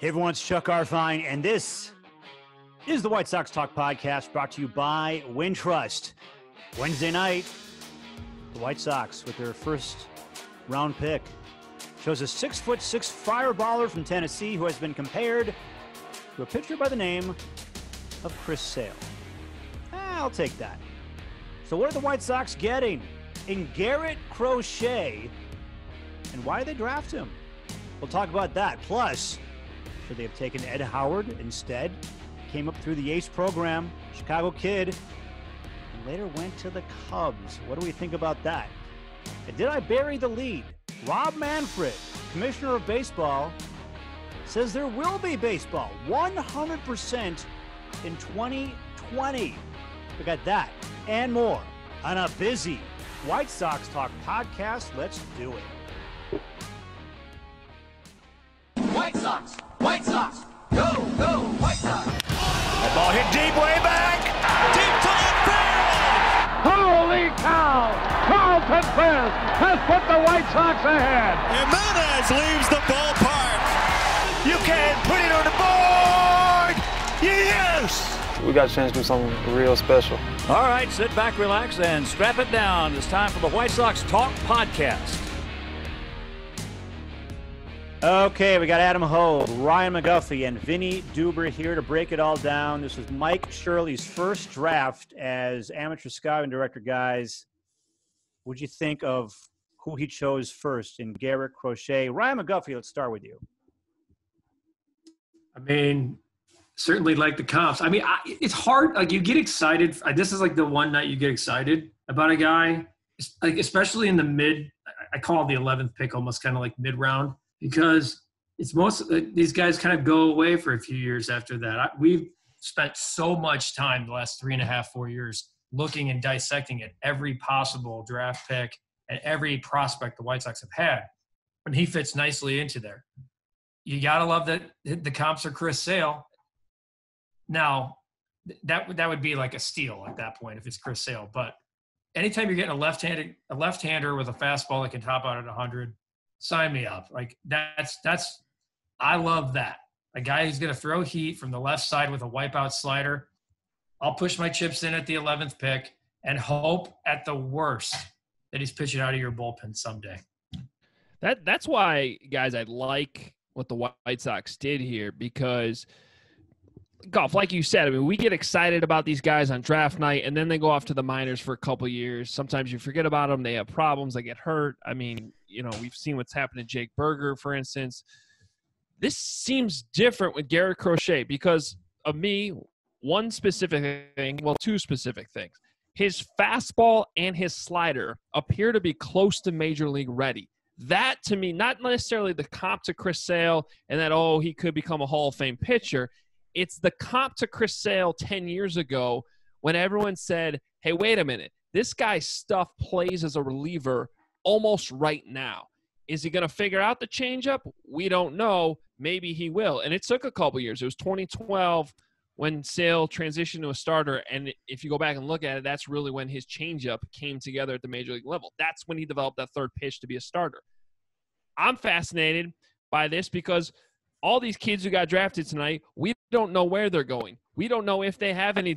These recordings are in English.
Hey everyone, it's Chuck Garfien, and this is the White Sox Talk Podcast brought to you by Win Trust. Wednesday night, the White Sox with their first round pick chose a 6'6" fireballer from Tennessee who has been compared to a pitcher by the name of Chris Sale. I'll take that. So what are the White Sox getting in Garrett Crochet, and why did they draft him? We'll talk about that. Plus, should they have taken Ed Howard instead? Came up through the ACE program, Chicago kid, and later went to the Cubs. What do we think about that? And did I bury the lead? Rob Manfred, commissioner of baseball, says there will be baseball 100% in 2020. We got that and more on a busy White Sox Talk podcast. Let's do it. White Sox, White Sox, go, go, White Sox. That ball hit deep, way back, deep to left field. Holy cow! Carlton Fisk has put the White Sox ahead. Jimenez leaves the ballpark. You can put it on the board. Yes. We got a chance to do something real special. All right, sit back, relax, and strap it down. It's time for the White Sox Talk Podcast. Okay, we got Adam Hoge, Ryan McGuffey, and Vinnie Duber here to break it all down. This is Mike Shirley's first draft as amateur scouting director, guys. What did you think of who he chose first in Garrett Crochet? Ryan McGuffey, let's start with you. I mean, certainly like the comps. I mean, it's hard. Like, you get excited. This is like the one night you get excited about a guy, like especially in the mid. I call it the 11th pick, almost kind of like mid-round, because it's most these guys kind of go away for a few years after that. We've spent so much time the last 3.5, 4 years looking and dissecting at every possible draft pick and every prospect the White Sox have had, and he fits nicely into there. You gotta love that the comps are Chris Sale. Now, that would be like a steal at that point if it's Chris Sale. But anytime you're getting a left-hander with a fastball that can top out at 100, sign me up. Like that's I love that. A guy who's going to throw heat from the left side with a wipeout slider. I'll push my chips in at the 11th pick and hope at the worst that he's pitching out of your bullpen someday. That's why, guys, I like what the White Sox did here, because – Golf, like you said, I mean, we get excited about these guys on draft night, and then they go off to the minors for a couple of years. Sometimes you forget about them. They have problems. They get hurt. I mean, you know, we've seen what's happened to Jake Burger, for instance. This seems different with Garrett Crochet because of one specific thing, well, two specific things. His fastball and his slider appear to be close to major league ready. That, to me, not necessarily the comp to Chris Sale and that, oh, he could become a Hall of Fame pitcher. It's the comp to Chris Sale 10 years ago when everyone said, hey, wait a minute, this guy's stuff plays as a reliever almost right now. Is he going to figure out the changeup? We don't know. Maybe he will. And it took a couple years. It was 2012 when Sale transitioned to a starter. And if you go back and look at it, that's really when his changeup came together at the major league level. That's when he developed that third pitch to be a starter. I'm fascinated by this because – all these kids who got drafted tonight, we don't know where they're going. We don't know if they have any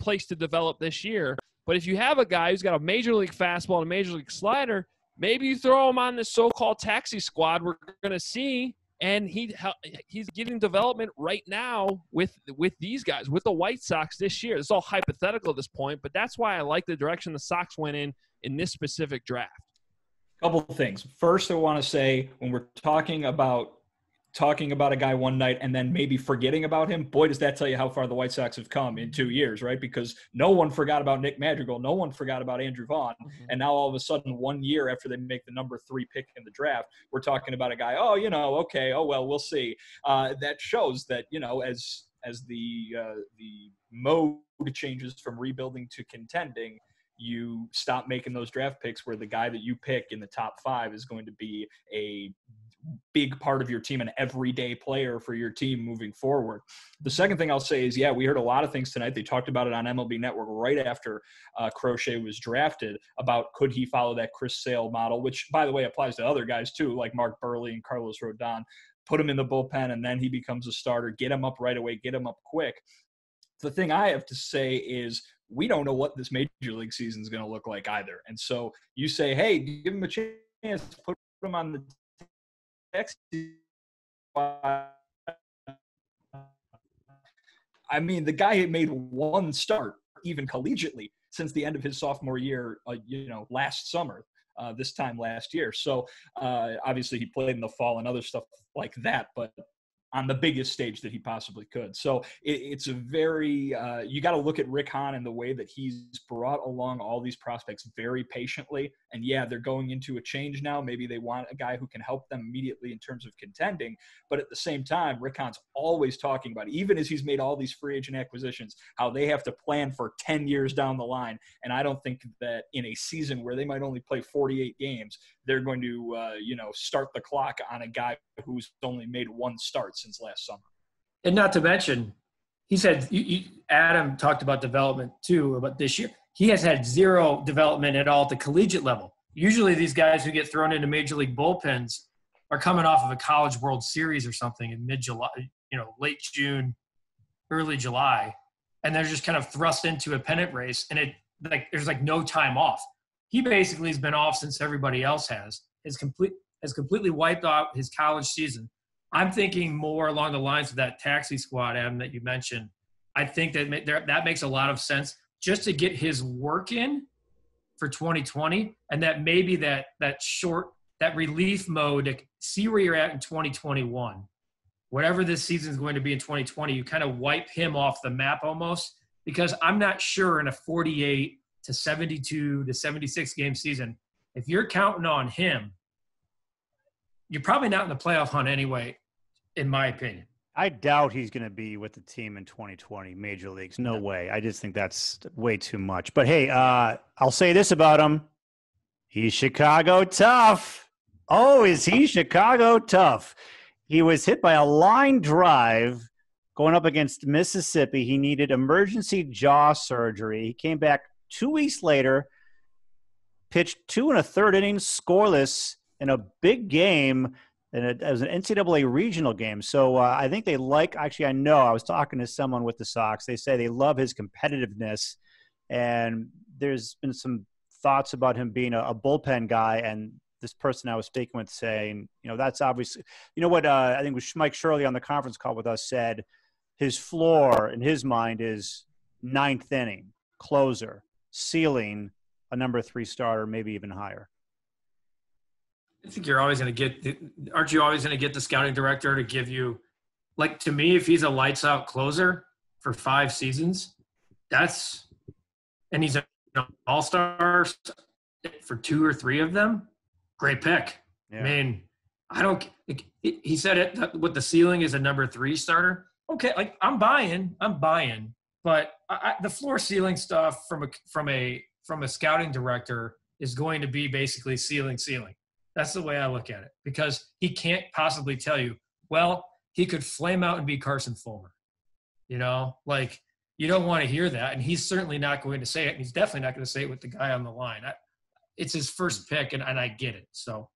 place to develop this year. But if you have a guy who's got a major league fastball and a major league slider, maybe you throw him on this so-called taxi squad we're going to see, and he's getting development right now with these guys, with the White Sox this year. It's all hypothetical at this point, but that's why I like the direction the Sox went in this specific draft. A couple of things. First, I want to say when we're talking about a guy one night and then maybe forgetting about him, boy, does that tell you how far the White Sox have come in 2 years, right? Because no one forgot about Nick Madrigal. No one forgot about Andrew Vaughn. Mm-hmm. And now all of a sudden, 1 year after they make the number 3 pick in the draft, we're talking about a guy, oh, you know, okay, oh, well, we'll see. That shows that, you know, as the mode changes from rebuilding to contending, you stop making those draft picks where the guy that you pick in the top 5 is going to be a big part of your team, an everyday player for your team moving forward. The second thing I'll say is, yeah, we heard a lot of things tonight. They talked about it on MLB Network right after Crochet was drafted about could he follow that Chris Sale model, which, by the way, applies to other guys too, like Mark Buehrle and Carlos Rodon. put him in the bullpen, and then he becomes a starter. Get him up right away. Get him up quick. The thing I have to say is we don't know what this major league season is going to look like either. And so you say, hey, give him a chance, put him on the next. I mean, the guy had made one start, even collegiately, since the end of his sophomore year, last summer, this time last year. So obviously he played in the fall and other stuff like that, but on the biggest stage that he possibly could. So it's a very you got to look at Rick Hahn and the way that he's brought along all these prospects very patiently. And yeah, they're going into a change now. Maybe they want a guy who can help them immediately in terms of contending. But at the same time, Rick Hahn's always talking about it, even as he's made all these free agent acquisitions, how they have to plan for 10 years down the line. And I don't think that in a season where they might only play 48 games, they're going to start the clock on a guy who's only made one start since last summer. And not to mention, he said, Adam talked about development too, about this year. He has had zero development at all at the collegiate level. Usually these guys who get thrown into major league bullpens are coming off of a college World Series or something in mid-July, late June, early July. And they're just kind of thrust into a pennant race. And there's no time off. He basically has been off since everybody else has completely wiped out his college season. I'm thinking more along the lines of that taxi squad, Adam, that you mentioned. I think that makes a lot of sense just to get his work in for 2020, and that maybe that relief mode to see where you're at in 2021. Whatever this season is going to be in 2020, you kind of wipe him off the map almost, because I'm not sure in a 48 to 72 to 76 game season, if you're counting on him, you're probably not in the playoff hunt anyway. In my opinion, I doubt he's going to be with the team in 2020 major leagues. No way. I just think that's way too much. But hey, I'll say this about him. He's Chicago tough. Oh, is he Chicago tough? He was hit by a line drive going up against Mississippi. He needed emergency jaw surgery. He came back 2 weeks later, pitched 2 1/3 innings, scoreless in a big game. And it was an NCAA regional game. So I think they I know I was talking to someone with the Sox. They say they love his competitiveness. And there's been some thoughts about him being a bullpen guy. And this person I was speaking with saying, that's obviously, what I think was Mike Shirley on the conference call with us said, his floor in his mind is ninth inning, closer, ceiling, a number 3 starter, maybe even higher. I think you're always going to aren't you always going to get the scouting director to give you, to me, if he's a lights out closer for 5 seasons, and he's an all-star for 2 or 3 of them, great pick. Yeah. I mean, he said it, what the ceiling is a number 3 starter. Okay. I'm buying, but the floor ceiling stuff from a scouting director is going to be basically ceiling. That's the way I look at it, because he can't possibly tell you, well, he could flame out and be Carson Fulmer. You don't want to hear that. And he's certainly not going to say it. And he's definitely not going to say it with the guy on the line. It's his first pick, and I get it. So.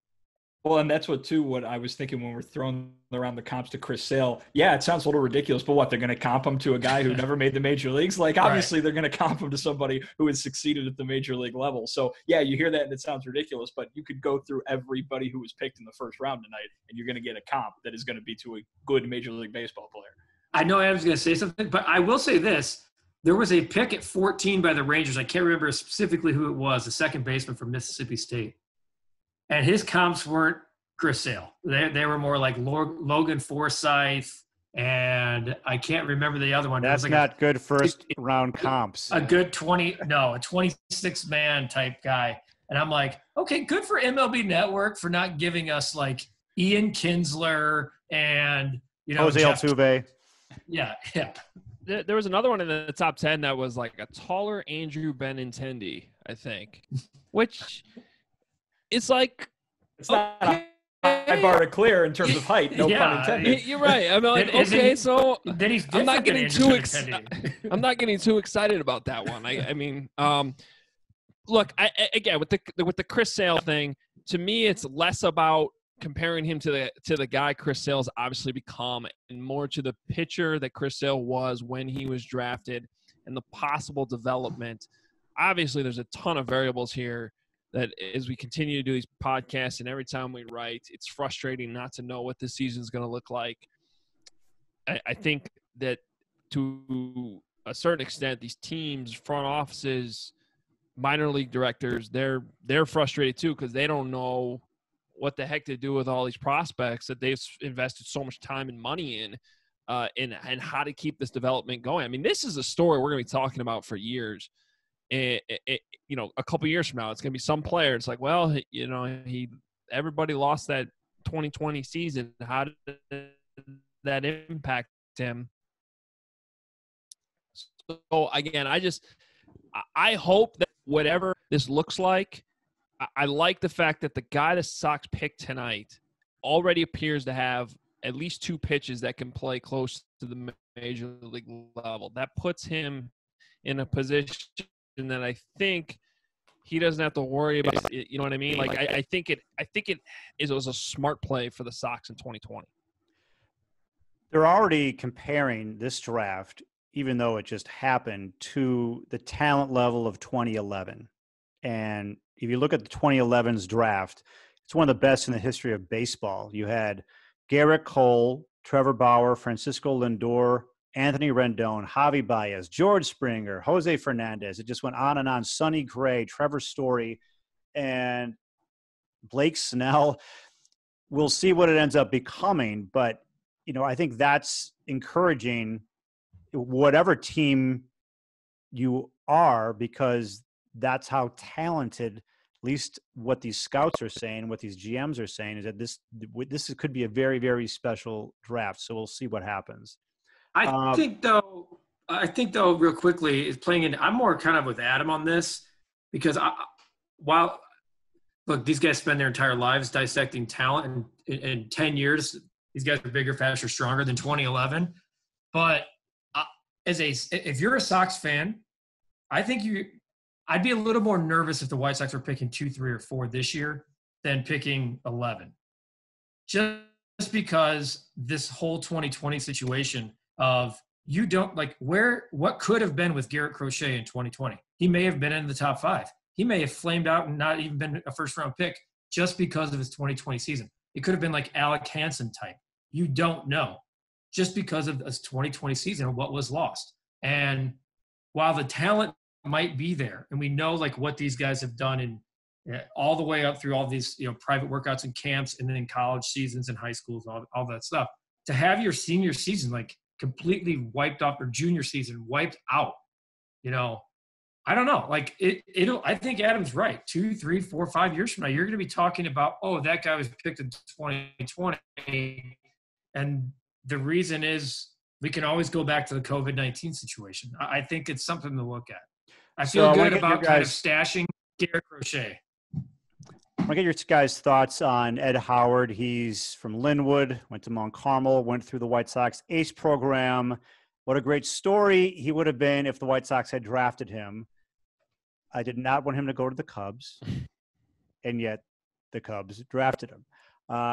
Well, and that's what I was thinking when we're throwing around the comps to Chris Sale. Yeah, it sounds a little ridiculous, but they're going to comp him to a guy who never made the major leagues? Obviously, right. They're going to comp him to somebody who has succeeded at the major league level. So, yeah, you hear that and it sounds ridiculous, but you could go through everybody who was picked in the first round tonight, and you're going to get a comp that is going to be to a good major league baseball player. I know Adam's going to say something, but I will say this. There was a pick at 14 by the Rangers. I can't remember specifically who it was, the second baseman from Mississippi State. And his comps weren't Chris Sale. They were more like Logan Forsythe, and I can't remember the other one. That's not good first-round comps. A good 26-man type guy. And I'm like, okay, good for MLB Network for not giving us Ian Kinsler and, Jose Altuve. Yeah. There was another one in the top 10 that was a taller Andrew Benintendi, I think, which – it's not okay. I bar to clear in terms of height. No pun intended. You're right. I'm I'm not getting too excited about that one. I mean, look, again with the Chris Sale thing, to me, it's less about comparing him to the guy Chris Sale has obviously become, and more to the pitcher that Chris Sale was when he was drafted and the possible development. Obviously, there's a ton of variables here that as we continue to do these podcasts and every time we write, it's frustrating not to know what this season is going to look like. I think that to a certain extent, these teams, front offices, minor league directors, they're frustrated too because they don't know what the heck to do with all these prospects that they've invested so much time and money in, and how to keep this development going. I mean, this is a story we're going to be talking about for years. A couple years from now, it's going to be some player. It's like, well, everybody lost that 2020 season. How did that impact him? So again, I hope that whatever this looks like, I like the fact that the guy the Sox picked tonight already appears to have at least two pitches that can play close to the major league level. That puts him in a position that I think he doesn't have to worry about. You know what I mean? Like I think it was a smart play for the Sox in 2020. They're already comparing this draft, even though it just happened, to the talent level of 2011. And if you look at the 2011's draft, it's one of the best in the history of baseball. You had Garrett Cole, Trevor Bauer, Francisco Lindor, Anthony Rendon, Javi Baez, George Springer, Jose Fernandez. It just went on and on. Sonny Gray, Trevor Story, and Blake Snell. We'll see what it ends up becoming, but I think that's encouraging whatever team you are, because that's how talented, at least what these scouts are saying, what these GMs are saying, is that this could be a very, very special draft. So we'll see what happens. I think though, real quickly, is playing in. I'm more kind of with Adam on this because these guys spend their entire lives dissecting talent, and in 10 years, these guys are bigger, faster, stronger than 2011. But if you're a Sox fan, I think I'd be a little more nervous if the White Sox were picking 2, 3, or 4 this year than picking 11, just because this whole 2020 situation. Of you don't like what could have been with Garrett Crochet in 2020. He may have been in the top 5. He may have flamed out and not even been a first-round pick just because of his 2020 season. It could have been like Alec Hanson type. You don't know just because of his 2020 season and what was lost. And while the talent might be there, and we know like what these guys have done in all the way up through all these private workouts and camps, and then in college seasons and high schools, all that stuff. To have your senior season completely wiped off, or junior season wiped out. I don't know. I think Adam's right. 2, 3, 4, 5 years from now, you're going to be talking about, oh, that guy was picked in 2020. And the reason is we can always go back to the COVID-19 situation. I think it's something to look at. I feel good about kind of stashing Garrett Crochet. I want to get your guys' thoughts on Ed Howard. He's from Linwood, went to Mount Carmel, went through the White Sox ACE program. What a great story he would have been if the White Sox had drafted him. I did not want him to go to the Cubs, and yet the Cubs drafted him.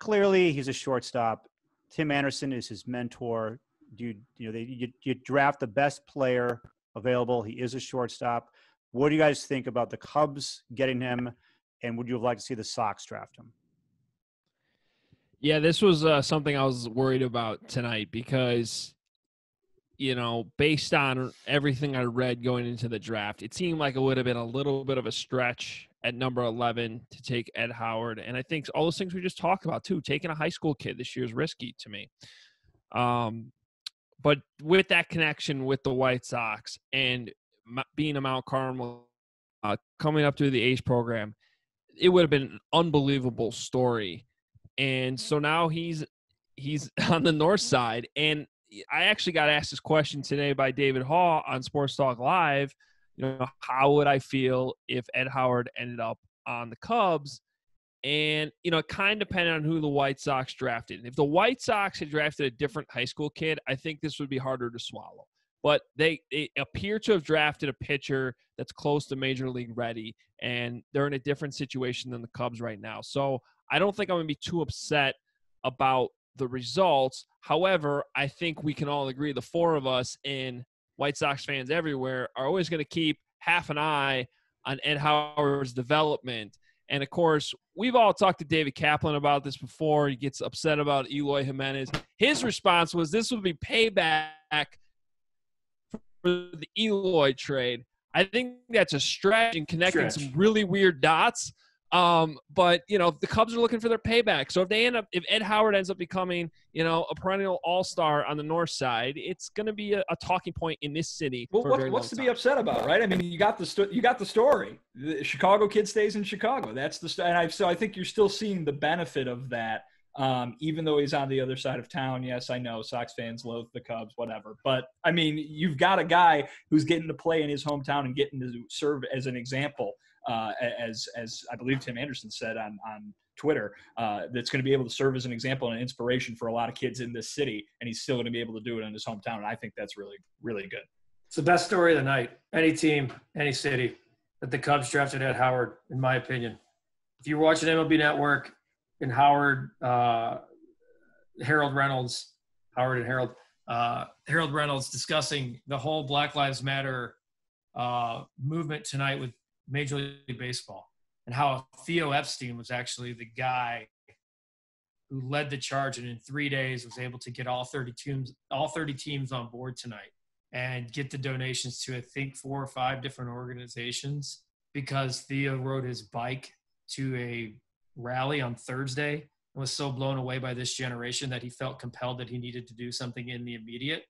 Clearly, he's a shortstop. Tim Anderson is his mentor. You draft the best player available. He is a shortstop. What do you guys think about the Cubs getting him? And would you have liked to see the Sox draft him? Yeah, this was something I was worried about tonight because, based on everything I read going into the draft, it seemed like it would have been a little bit of a stretch at number 11 to take Ed Howard. And I think all those things we just talked about, too, taking a high school kid this year is risky to me. But with that connection with the White Sox and being a Mount Carmel, coming up through the ACE program, it would have been an unbelievable story. And so now he's on the north side. And I actually got asked this question today by David Hall on Sports Talk Live. How would I feel if Ed Howard ended up on the Cubs? And, it kind of depended on who the White Sox drafted. If the White Sox had drafted a different high school kid, I think this would be harder to swallow. But they appear to have drafted a pitcher that's close to major league ready, and they're in a different situation than the Cubs right now. So I don't think I'm going to be too upset about the results. However, I think we can all agree, the four of us and White Sox fans everywhere are always going to keep half an eye on Ed Howard's development. And, of course, we've all talked to David Kaplan about this before. He gets upset about Eloy Jimenez. His response was this would be payback for the Eloy trade. I think that's a stretch and connecting some really weird dots. But, you know, the Cubs are looking for their payback. So if they end up, if Ed Howard ends up becoming, you know, a perennial all-star on the north side, it's going to be a talking point in this city. Well, what's to be upset about, right? I mean, you got the story. The Chicago kid stays in Chicago. That's the story. And so I think you're still seeing the benefit of that. Even though he's on the other side of town. Yes, I know Sox fans loathe the Cubs, whatever. But, I mean, you've got a guy who's getting to play in his hometown and getting to serve as an example, as I believe Tim Anderson said on Twitter, that's going to be able to serve as an example and an inspiration for a lot of kids in this city. And he's still going to be able to do it in his hometown. And I think that's really, really good. It's the best story of the night. Any team, any city, that the Cubs drafted Ed Howard, in my opinion. If you're watching MLB Network, and Harold Reynolds discussing the whole Black Lives Matter movement tonight with Major League Baseball, and how Theo Epstein was actually the guy who led the charge and in 3 days was able to get all 30 teams on board tonight and get the donations to, I think, 4 or 5 different organizations, because Theo rode his bike to a rally on Thursday and was so blown away by this generation that he felt compelled that he needed to do something in the immediate.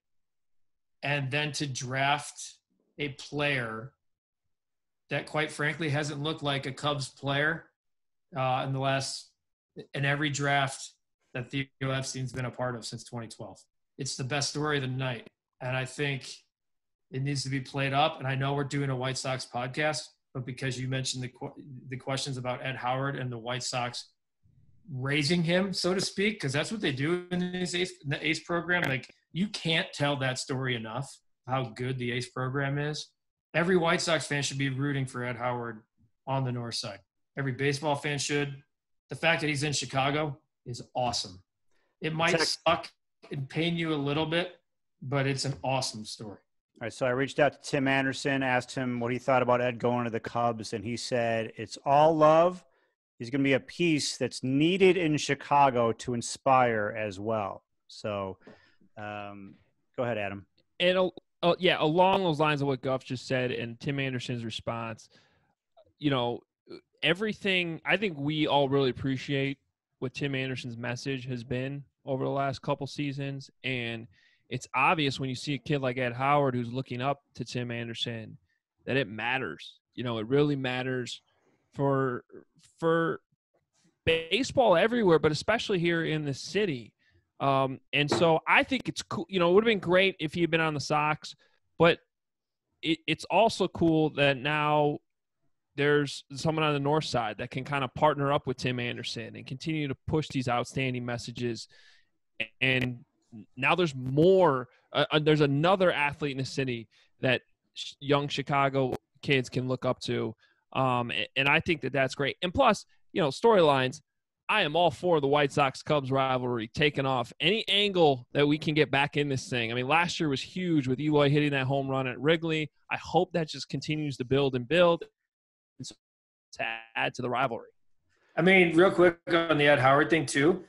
And then to draft a player that, quite frankly, hasn't looked like a Cubs player in every draft that Theo Epstein's been a part of since 2012. It's the best story of the night. And I think it needs to be played up. And I know we're doing a White Sox podcast, but because you mentioned the questions about Ed Howard and the White Sox raising him, so to speak, because that's what they do in the ACE program. Like, you can't tell that story enough, how good the ACE program is. Every White Sox fan should be rooting for Ed Howard on the north side. Every baseball fan should. The fact that he's in Chicago is awesome. It might suck and pain you a little bit, but it's an awesome story. All right, so I reached out to Tim Anderson, asked him what he thought about Ed going to the Cubs, and he said, it's all love. He's going to be a piece that's needed in Chicago to inspire as well. So go ahead, Adam. And yeah, along those lines of what Guff just said and Tim Anderson's response, you know, everything I think we all really appreciate what Tim Anderson's message has been over the last couple seasons, and it's obvious when you see a kid like Ed Howard who's looking up to Tim Anderson that it matters. You know, it really matters for baseball everywhere, but especially here in the city. And so I think it's cool. You know, it would have been great if he had been on the Sox, but it's also cool that now there's someone on the north side that can kind of partner up with Tim Anderson and continue to push these outstanding messages. And now there's more. There's another athlete in the city that young Chicago kids can look up to, and I think that that's great. And plus, you know, storylines. I am all for the White Sox Cubs rivalry taking off any angle that we can get back in this thing. I mean, last year was huge with Eloy hitting that home run at Wrigley. I hope that just continues to build and build, and so to add to the rivalry. I mean, real quick on the Ed Howard thing too,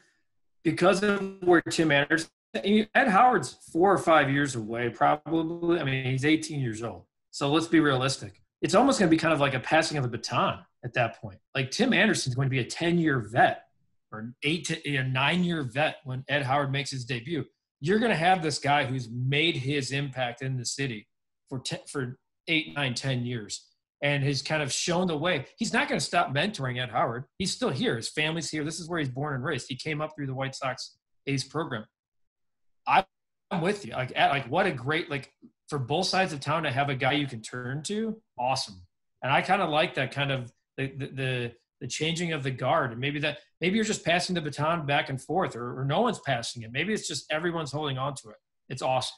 because of where Tim Anderson. Ed Howard's 4 or 5 years away, probably. I mean, he's 18 years old. So let's be realistic. It's almost going to be kind of like a passing of the baton at that point. Like, Tim Anderson's going to be a 10-year vet or an 9-year vet when Ed Howard makes his debut. You're going to have this guy who's made his impact in the city for 8, 9, 10 years and has kind of shown the way. He's not going to stop mentoring Ed Howard. He's still here. His family's here. This is where he's born and raised. He came up through the White Sox ACE program. I'm with you. Like what a great, like, for both sides of town to have a guy you can turn to. Awesome. And I kind of like that kind of the changing of the guard. And maybe you're just passing the baton back and forth, or no one's passing it. Maybe it's just everyone's holding on to it. It's awesome.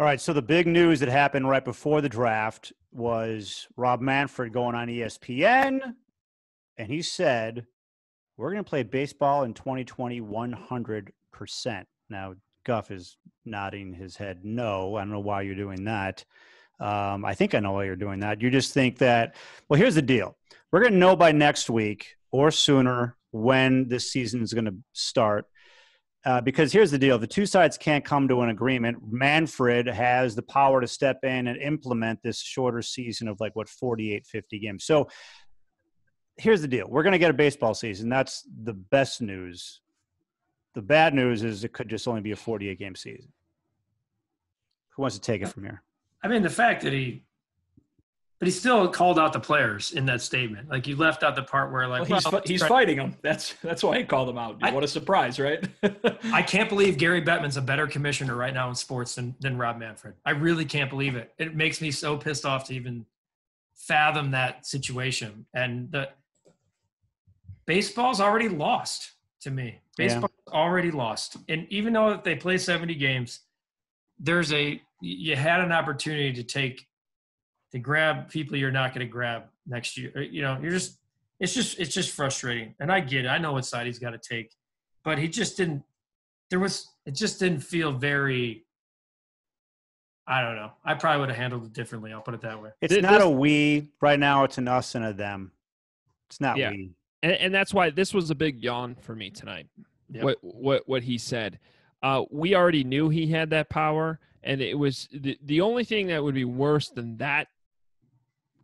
All right, so the big news that happened right before the draft was Rob Manfred going on ESPN, and he said, we're going to play baseball in 2020 100%. Now, Guff is nodding his head no. I don't know why you're doing that. I think I know why you're doing that. You just think that, well, here's the deal. We're going to know by next week or sooner when this season is going to start. Because here's the deal. The two sides can't come to an agreement. Manfred has the power to step in and implement this shorter season of like, what, 48, 50 games. So here's the deal. We're going to get a baseball season. That's the best news. The bad news is it could just only be a 48-game season. Who wants to take it from here? I mean, the fact that he still called out the players in that statement. Like, you left out the part where, like, well, he's fighting them. That's why he called them out. What a surprise, right? I can't believe Gary Bettman's a better commissioner right now in sports than Rob Manfred. I really can't believe it. It makes me so pissed off to even fathom that situation. And the baseball's already lost to me. Baseball's already lost. And even though if they play 70 games, you had an opportunity to grab people you're not going to grab next year. You know, it's just frustrating. And I get it. I know what side he's got to take, but he just didn't, it just didn't feel very, I don't know. I probably would have handled it differently. I'll put it that way. It's not a we right now. It's an us and a them. It's not we. And that's why this was a big yawn for me tonight. Yep. What he said, we already knew he had that power. And it was the only thing that would be worse than that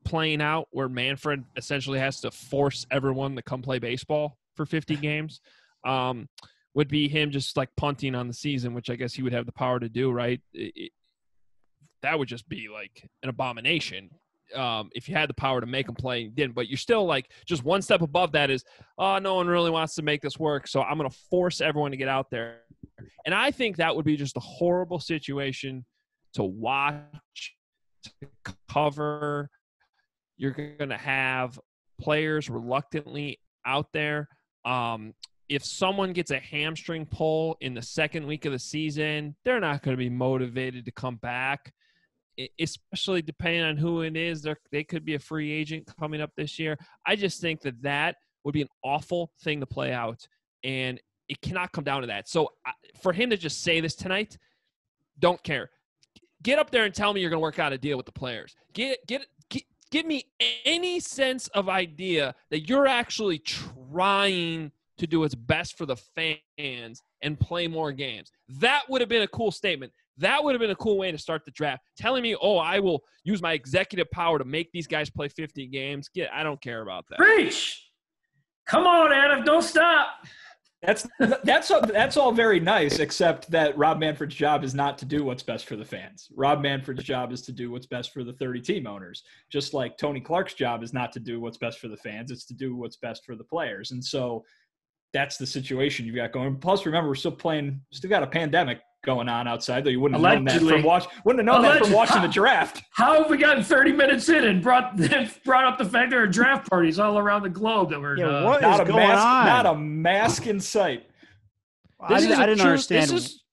playing out where Manfred essentially has to force everyone to come play baseball for 50 games would be him just like punting on the season, which I guess he would have the power to do, right? That would just be like an abomination if you had the power to make them play and you didn't. But you're still like just one step above that is, oh, no one really wants to make this work, so I'm going to force everyone to get out there. And I think that would be just a horrible situation to watch, to cover. You're going to have players reluctantly out there. If someone gets a hamstring pull in the second week of the season, they're not going to be motivated to come back, especially depending on who it is. They could be a free agent coming up this year. I just think that would be an awful thing to play out. And it cannot come down to that. So for him to just say this tonight, don't care. Get up there and tell me you're going to work out a deal with the players. Give me any sense of idea that you're actually trying to do what's best for the fans and play more games. That would have been a cool statement. That would have been a cool way to start the draft. Telling me, oh, I will use my executive power to make these guys play 50 games. I don't care about that. Preach! Come on, Adam, don't stop. That's all very nice, except that Rob Manfred's job is not to do what's best for the fans. Rob Manfred's job is to do what's best for the 30-team owners, just like Tony Clark's job is not to do what's best for the fans. It's to do what's best for the players. And so that's the situation you've got going. Plus, remember, we're still got a pandemic going on outside, though you wouldn't have known that from watching the draft. How have we gotten 30 minutes in and brought up the fact there are draft parties all around the globe that were what is going on? Not a mask in sight. I didn't understand. This is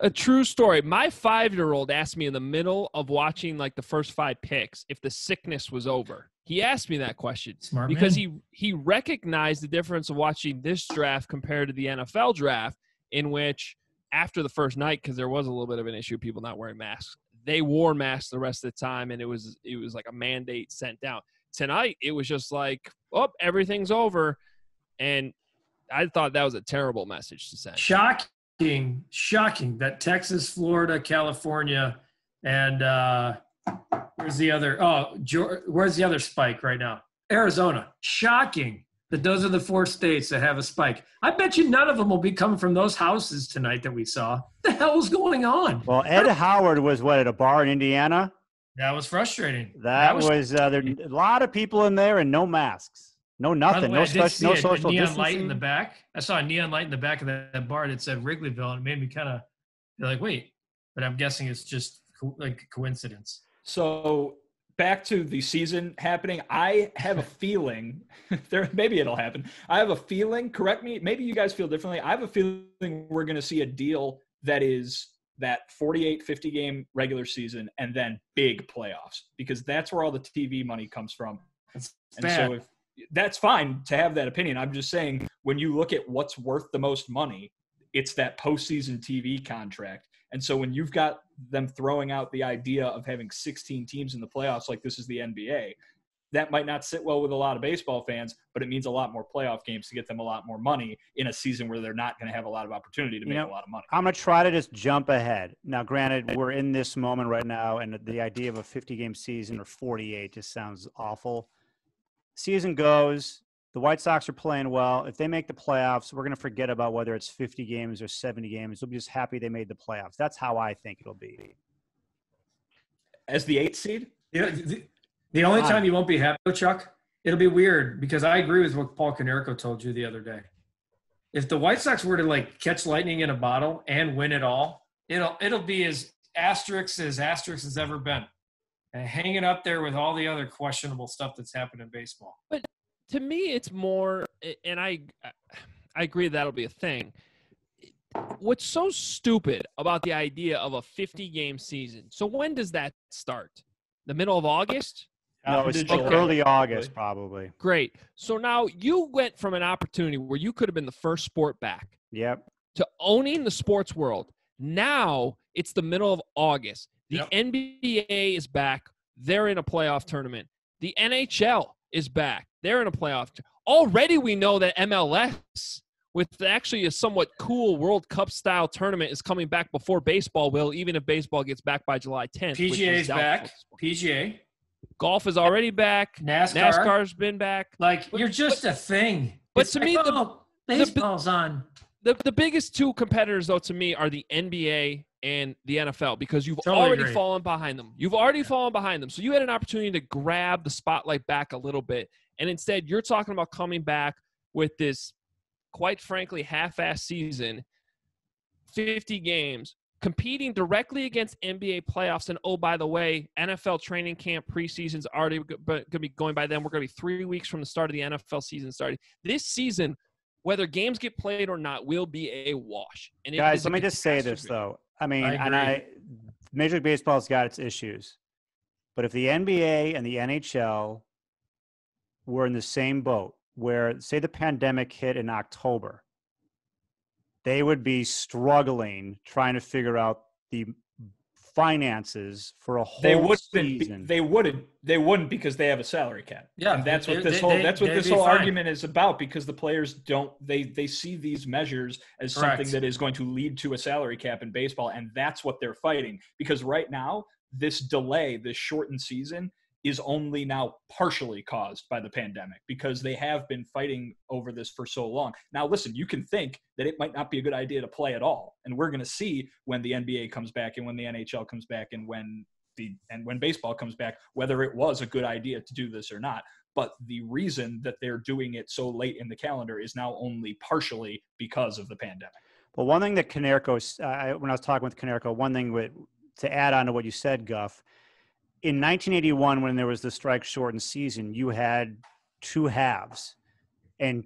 a true story. My 5-year-old asked me in the middle of watching like the first 5 picks if the sickness was over. He asked me that question because he recognized the difference of watching this draft compared to the NFL draft, in which after the first night, because there was a little bit of an issue of people not wearing masks, they wore masks the rest of the time, and it was like a mandate sent down. Tonight, it was just like, oh, everything's over, and I thought that was a terrible message to send. Shocking that Texas, Florida, California, and where's the other spike right now? Arizona. Shocking that those are the 4 states that have a spike. I bet you none of them will be coming from those houses tonight that we saw. What the hell is going on? Well, Ed Howard was, at a bar in Indiana? That was frustrating. There a lot of people in there and no masks. No nothing. No social distancing. Neon light in the back. I saw a neon light in the back of that bar that said Wrigleyville, and it made me kind of like, wait. But I'm guessing it's just like coincidence. So – back to the season happening, I have a feeling maybe it'll happen. I have a feeling, correct me, maybe you guys feel differently. I have a feeling we're going to see a deal that is that 48, 50 game regular season and then big playoffs, because that's where all the TV money comes from. So if that's fine to have that opinion. I'm just saying, when you look at what's worth the most money, it's that postseason TV contract. And so when you've got them throwing out the idea of having 16 teams in the playoffs, like this is the NBA, that might not sit well with a lot of baseball fans, but it means a lot more playoff games to get them a lot more money in a season where they're not going to have a lot of opportunity to make a lot of money. I'm going to try to just jump ahead. Now, granted, we're in this moment right now, and the idea of a 50-game season or 48 just sounds awful. Season goes, the White Sox are playing well. If they make the playoffs, we're going to forget about whether it's 50 games or 70 games. We'll be just happy they made the playoffs. That's how I think it'll be. As the 8th seed? Yeah. The only time you won't be happy, Chuck, it'll be weird, because I agree with what Paul Konerko told you the other day. If the White Sox were to, like, catch lightning in a bottle and win it all, it'll be as asterisk as ever been, and hanging up there with all the other questionable stuff that's happened in baseball. But to me, it's more – and I agree that'll be a thing. What's so stupid about the idea of a 50-game season? So when does that start? The middle of August? No, it's early August, probably. Great. So now you went from an opportunity where you could have been the first sport back. Yep. To owning the sports world. Now it's the middle of August. The NBA is back. They're in a playoff tournament. The NHL is back. They're in a playoff. Already we know that MLS, with actually a somewhat cool World Cup-style tournament, is coming back before baseball will, even if baseball gets back by July 10th. PGA's back. PGA. Golf is already back. NASCAR's been back. Like, you're just a thing. But to me, baseball's on. The biggest two competitors, though, to me, are the NBA and the NFL, because you've already fallen behind them. You've already fallen behind them. So you had an opportunity to grab the spotlight back a little bit, and instead you're talking about coming back with this, quite frankly, half-assed season, 50 games, competing directly against NBA playoffs. And, oh, by the way, NFL training camp preseason's already going to be going by then. We're going to be 3 weeks from the start of the NFL season starting. This season, whether games get played or not, will be a wash. And guys, let me just say this, though. I mean, Major League Baseball's got its issues. But if the NBA and the NHL were in the same boat, where, say, the pandemic hit in October, they would be struggling trying to figure out the finances for a whole season. They wouldn't because they have a salary cap. Yeah, and that's what this whole argument is about, because the players don't see these measures as something that is going to lead to a salary cap in baseball, and that's what they're fighting. Because right now, this delay, this shortened season, is only now partially caused by the pandemic, because they have been fighting over this for so long. Now, listen, you can think that it might not be a good idea to play at all. And we're going to see when the NBA comes back and when the NHL comes back and when baseball comes back, whether it was a good idea to do this or not. But the reason that they're doing it so late in the calendar is now only partially because of the pandemic. Well, one thing that when I was talking with Konerko, one thing to add on to what you said, Guff, in 1981, when there was the strike-shortened season, you had two halves, and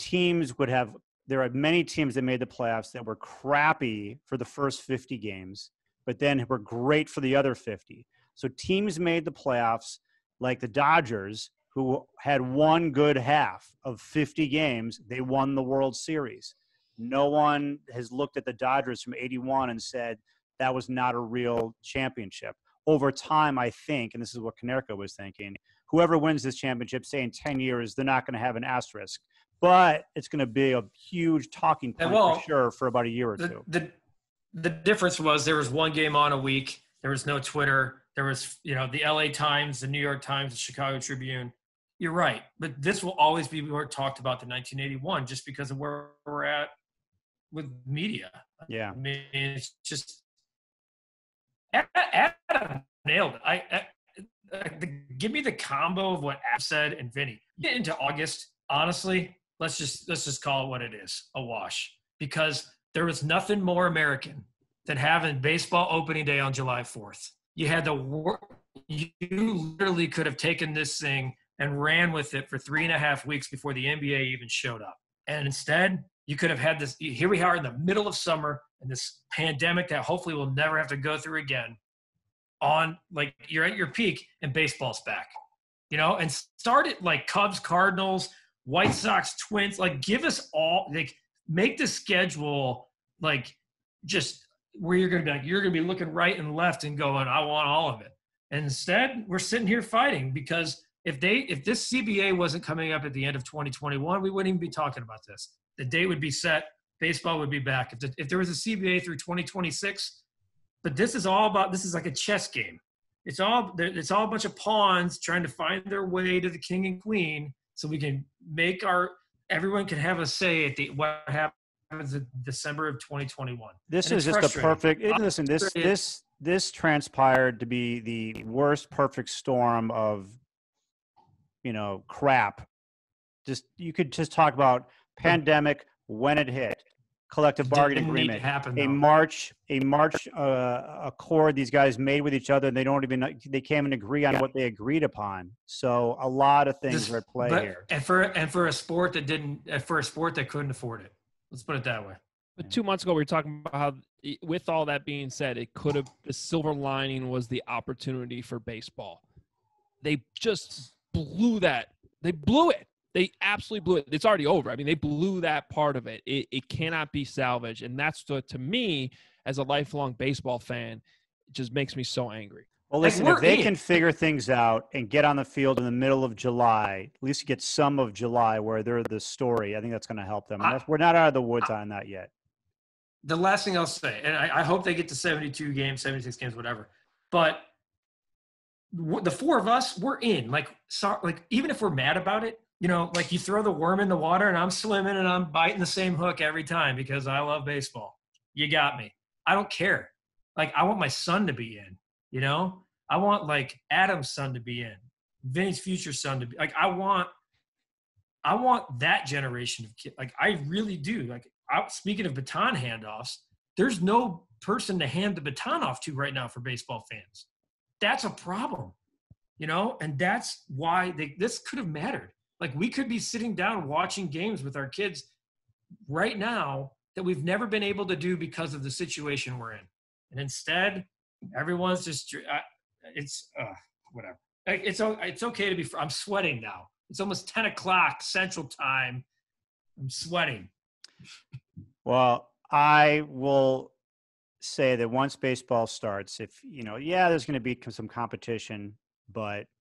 there are many teams that made the playoffs that were crappy for the first 50 games, but then were great for the other 50. So teams made the playoffs like the Dodgers, who had one good half of 50 games. They won the World Series. No one has looked at the Dodgers from 81 and said that was not a real championship. Over time, I think, and this is what Konerko was thinking, whoever wins this championship, say in 10 years, they're not going to have an asterisk. But it's going to be a huge talking point for sure for about a year or two. The difference was there was one game on a week. There was no Twitter. There was, the LA Times, the New York Times, the Chicago Tribune. You're right. But this will always be more talked about than 1981, just because of where we're at with media. Yeah. I mean, it's just – Adam nailed it. Give me the combo of what Adam said and Vinny. Get into August, honestly, let's just call it what it is, a wash. Because there was nothing more American than having baseball opening day on July 4th. You literally could have taken this thing and ran with it for 3.5 weeks before the NBA even showed up. And instead, You could have had this. Here we are in the middle of summer and this pandemic that hopefully we'll never have to go through again. On, like, you're at your peak and baseball's back, you know, and start it like Cubs, Cardinals, White Sox, Twins, like give us all, like make the schedule like just where you're going to be like, you're going to be looking right and left and going, I want all of it. And instead we're sitting here fighting because if this CBA wasn't coming up at the end of 2021, we wouldn't even be talking about this. The date would be set. Baseball would be back. If there was a CBA through 2026, but this is all about, this is like a chess game. It's all a bunch of pawns trying to find their way to the king and queen so we can make everyone can have a say at what happens in December of 2021. This is just the perfect, listen, this transpired to be the worst perfect storm of, you know, crap. You could just talk about pandemic, when it hit, collective bargaining agreement, a March accord these guys made with each other, and they can't even agree on what they agreed upon. So a lot of things are at play here. And for a sport that couldn't afford it. Let's put it that way. But 2 months ago, we were talking about how, with all that being said, the silver lining was the opportunity for baseball. They just blew that. They blew it. They absolutely blew it. It's already over. I mean, they blew that part of it. It cannot be salvaged. And that's, to me, as a lifelong baseball fan, it just makes me so angry. Well, listen, if they can figure things out and get on the field in the middle of July, at least get some of July where they're the story, I think that's going to help them. We're not out of the woods on that yet. The last thing I'll say, and I hope they get to 72 games, 76 games, whatever, but the four of us, we're in. Like, even if we're mad about it, you know, like you throw the worm in the water and I'm swimming and I'm biting the same hook every time because I love baseball. You got me. I don't care. Like, I want my son to be in, you know, I want like Adam's son to be in, Vinny's future son to be like, I want that generation of kids. Like, I really do. Like, speaking of baton handoffs, there's no person to hand the baton off to right now for baseball fans. That's a problem, you know, and that's why this could have mattered. Like, we could be sitting down watching games with our kids right now that we've never been able to do because of the situation we're in. And instead, everyone's just – whatever. Like, it's okay to be – I'm sweating now. It's almost 10 o'clock Central Time. I'm sweating. Well, I will say that once baseball starts, if – you know, yeah, there's going to be some competition, but –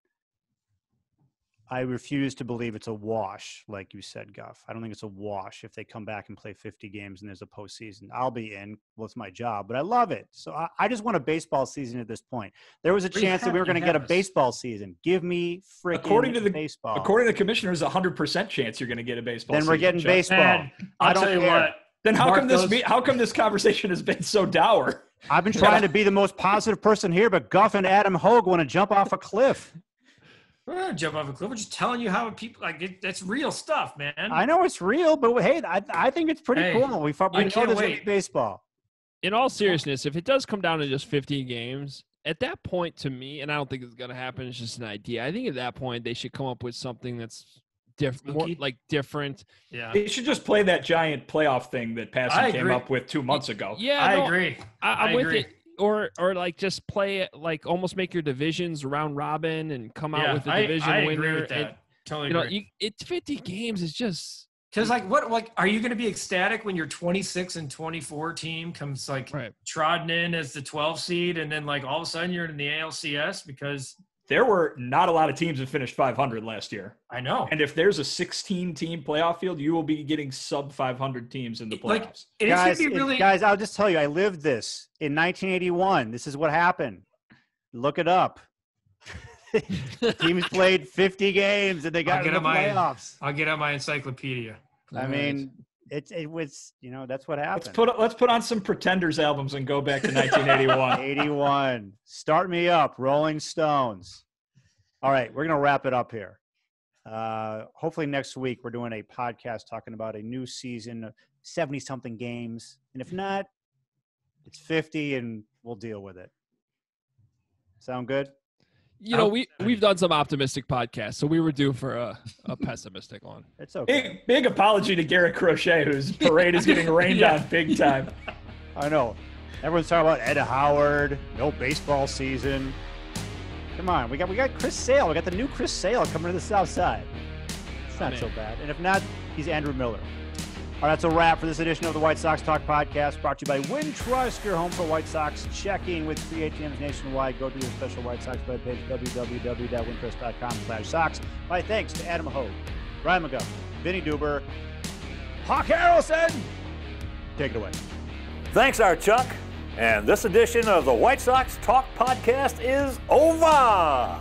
I refuse to believe it's a wash, like you said, Guff. I don't think it's a wash if they come back and play 50 games and there's a postseason. I'll be in. Well, it's my job, but I love it. So I just want a baseball season at this point. There was a chance that we were going to get a baseball season. Give me freaking baseball. According to the commissioners, 100% chance you're going to get a baseball season. Then we're getting baseball. Man, I don't care. What. Then how come this conversation has been so dour? I've been trying to be the most positive person here, but Guff and Adam Hoge want to jump off a cliff. We're not jump off a cliff. We're just telling you how people like it. That's real stuff, man. I know it's real, but hey, I think it's pretty cool. We know this is baseball. In all seriousness, if it does come down to just 15 games, at that point, to me, and I don't think it's going to happen. It's just an idea. I think at that point they should come up with something that's different, more like different. Yeah, they should just play that giant playoff thing that Passon came up with 2 months ago. Yeah, I agree. I'm with it. Or like just play it, like almost make your divisions round robin and come out with a division winner. I agree with that. Totally agree. It's 50 games. It's just because like are you going to be ecstatic when your 26 and 24 team comes trotting in as the 12 seed and then like all of a sudden you're in the ALCS because there were not a lot of teams that finished 500 last year. I know. And if there's a 16-team playoff field, you will be getting sub-500 teams in the playoffs. Like, guys, I'll just tell you, I lived this in 1981. This is what happened. Look it up. Teams played 50 games, and they got in the playoffs. I'll get on my encyclopedia. I mean – It was, you know, that's what happened. Let's put on some Pretenders albums and go back to 1981. Start me up, Rolling Stones. All right, we're going to wrap it up here. Hopefully next week we're doing a podcast talking about a new season of 70-something games. And if not, it's 50 and we'll deal with it. Sound good? You know, we've done some optimistic podcasts, so we were due for a pessimistic one. It's okay. Big apology to Garrett Crochet, whose parade is getting rained on big time. I know. Everyone's talking about Ed Howard, no baseball season. Come on, we got Chris Sale. We got the new Chris Sale coming to the South Side. It's not so bad. And if not, he's Andrew Miller. All right, that's a wrap for this edition of the White Sox Talk Podcast, brought to you by Win Trust, your home for White Sox checking with free ATMs nationwide. Go to your special White Sox webpage, www.wintrust.com/Sox. My thanks to Adam Hoge, Ryan McGuffey, Vinnie Duber, Hawk Harrelson. Take it away. Thanks, our Chuck. And this edition of the White Sox Talk Podcast is over.